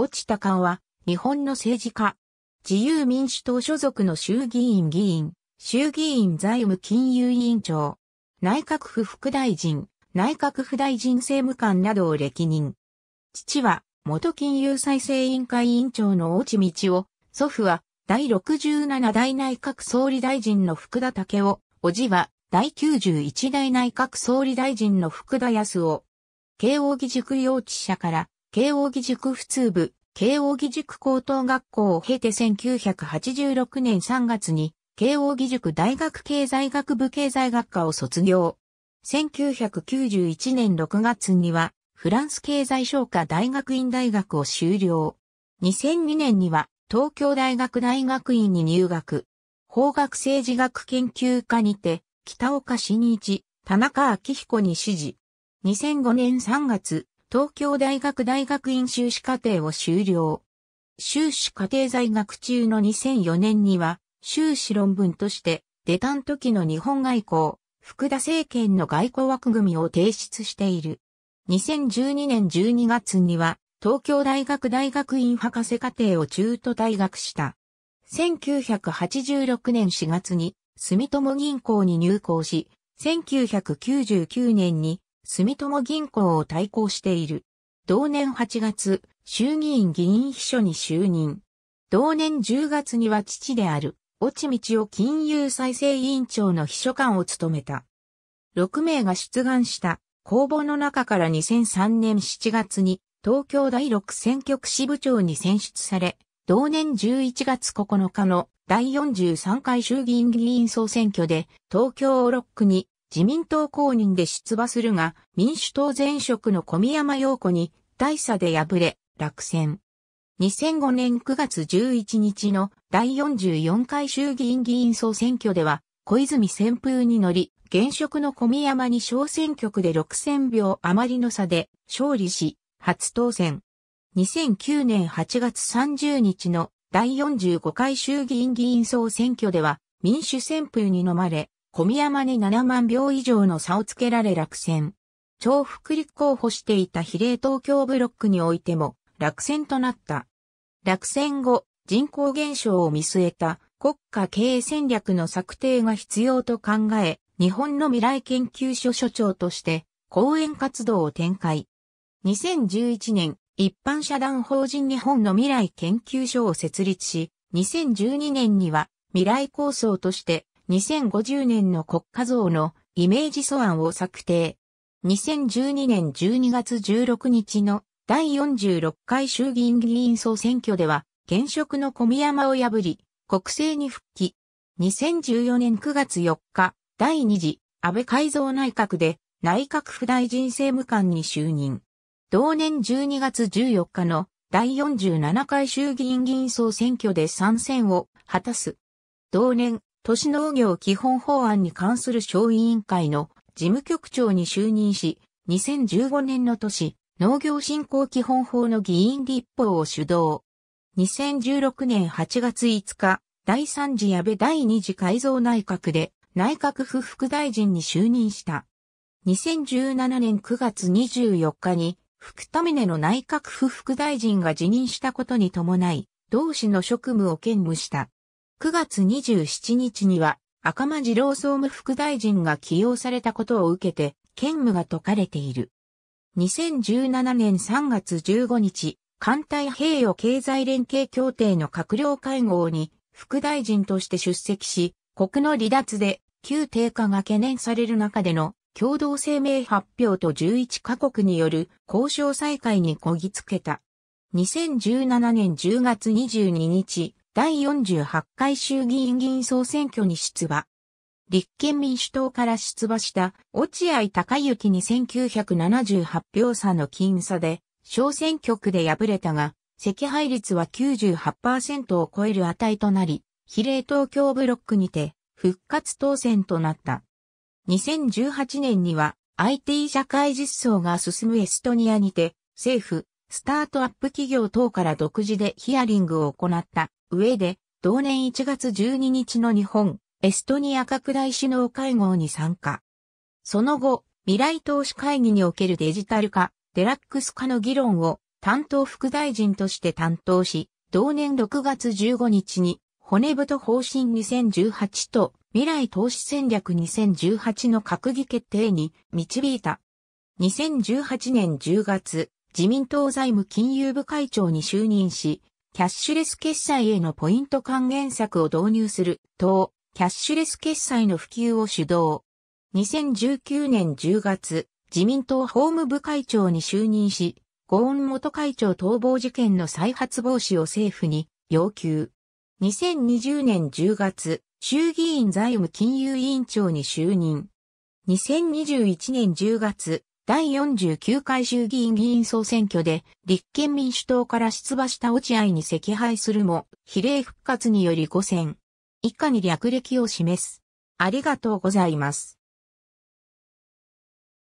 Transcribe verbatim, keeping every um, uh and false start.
越智孝雄は、日本の政治家。自由民主党所属の衆議院議員、衆議院財務金融委員長、内閣府副大臣、内閣府大臣政務官などを歴任。父は、元金融再生委員会委員長の越智道夫、祖父は、第ろくじゅうなな代内閣総理大臣の福田赳夫、叔父は、第きゅうじゅういち代内閣総理大臣の福田康夫。慶應義塾幼稚舎から、慶應義塾普通部、慶應義塾高等学校を経てせんきゅうひゃくはちじゅうろくねんさんがつに、慶應義塾大学経済学部経済学科を卒業。せんきゅうひゃくきゅうじゅういちねんろくがつには、フランス経済商科大学院大学を修了。にせんにねんには、東京大学大学院に入学。法学政治学研究科にて、北岡伸一、田中昭彦に師事。にせんごねんさんがつ、東京大学大学院修士課程を修了。修士課程在学中のにせんよねんには、修士論文として、出たん時の日本外交、福田政権の外交枠組みを提出している。にせんじゅうにねんじゅうにがつには、東京大学大学院博士課程を中途退学した。せんきゅうひゃくはちじゅうろくねんしがつに、住友銀行に入行し、せんきゅうひゃくきゅうじゅうきゅうねんに住友銀行を退校している。同年はちがつ、衆議院議員秘書に就任。同年じゅうがつには父である、越智道夫金融再生委員長の秘書官を務めた。ろくめいが出願した公募の中からにせんさんねんしちがつに、東京第ろく選挙区支部長に選出され、同年じゅういちがつここのかの、第よんじゅうさんかい衆議院議員総選挙で東京ろっ区に自民党公認で出馬するが民主党前職の小宮山陽子に大差で敗れ落選。にせんごねんくがつじゅういちにちの第よんじゅうよんかい衆議院議員総選挙では小泉旋風に乗り現職の小宮山に小選挙区でろくせんひょう余りの差で勝利し初当選。にせんきゅうねんはちがつさんじゅうにちの第よんじゅうごかい衆議院議員総選挙では民主旋風に飲まれ、小宮山にななまんひょう以上の差をつけられ落選。重複立候補していた比例東京ブロックにおいても落選となった。落選後、人口減少を見据えた国家経営戦略の策定が必要と考え、日本の未来研究所所長として講演活動を展開。にせんじゅういちねん、一般社団法人日本の未来研究所を設立し、にせんじゅうにねんには未来構想としてにせんごじゅうねんの国家像のイメージ素案を策定。にせんじゅうにねんじゅうにがつじゅうろくにちの第よんじゅうろっかい衆議院議員総選挙では現職の小宮山を破り国政に復帰。にせんじゅうよねんくがつよっか、第に次安倍改造内閣で内閣府大臣政務官に就任。同年じゅうにがつじゅうよっかの第よんじゅうななかい衆議院議員総選挙で参戦を果たす。同年、都市農業基本法案に関する小委員会の事務局長に就任し、にせんじゅうごねんの都市農業振興基本法の議員立法を主導。にせんじゅうろくねんはちがついつか、第さん次安倍第に次改造内閣で内閣府副大臣に就任した。にせんじゅうななねんくがつにじゅうよっかに、福田赗の内閣府副大臣が辞任したことに伴い、同氏の職務を兼務した。くがつにじゅうしちにちには、赤間次郎総務副大臣が起用されたことを受けて、兼務が解かれている。にせんじゅうななねんさんがつじゅうごにち、環太平洋経済連携協定の閣僚会合に、副大臣として出席し、国の離脱で、旧低下が懸念される中での、共同声明発表とじゅういちかこくによる交渉再開にこぎつけた。にせんじゅうななねんじゅうがつにじゅうににち、第よんじゅうはちかい衆議院議員総選挙に出馬。立憲民主党から出馬した落合隆行にせんきゅうひゃくななじゅうはちひょう差の僅差で、小選挙区で敗れたが、惜敗率は きゅうじゅうはちパーセント を超える値となり、比例東京ブロックにて復活当選となった。にせんじゅうはちねんには アイティー 社会実装が進むエストニアにて政府、スタートアップ企業等から独自でヒアリングを行った上で同年いちがつじゅうににちの日本、エストニア拡大首脳会合に参加。その後、未来投資会議におけるデジタル化、デラックス化の議論を担当副大臣として担当し、同年ろくがつじゅうごにちに骨太方針にせんじゅうはちと未来投資戦略にせんじゅうはちの閣議決定に導いた。にせんじゅうはちねんじゅうがつ、自民党財務金融部会長に就任し、キャッシュレス決済へのポイント還元策を導入する等、キャッシュレス決済の普及を主導。にせんじゅうきゅうねんじゅうがつ、自民党法務部会長に就任し、ゴーン元会長逃亡事件の再発防止を政府に要求。にせんにじゅうねんじゅうがつ、衆議院財務金融委員長に就任。にせんにじゅういちねんじゅうがつ、だいよんじゅうきゅうかい衆議院議員総選挙で立憲民主党から出馬した落合に惜敗するも、比例復活によりごせん。以下に略歴を示す。ありがとうございます。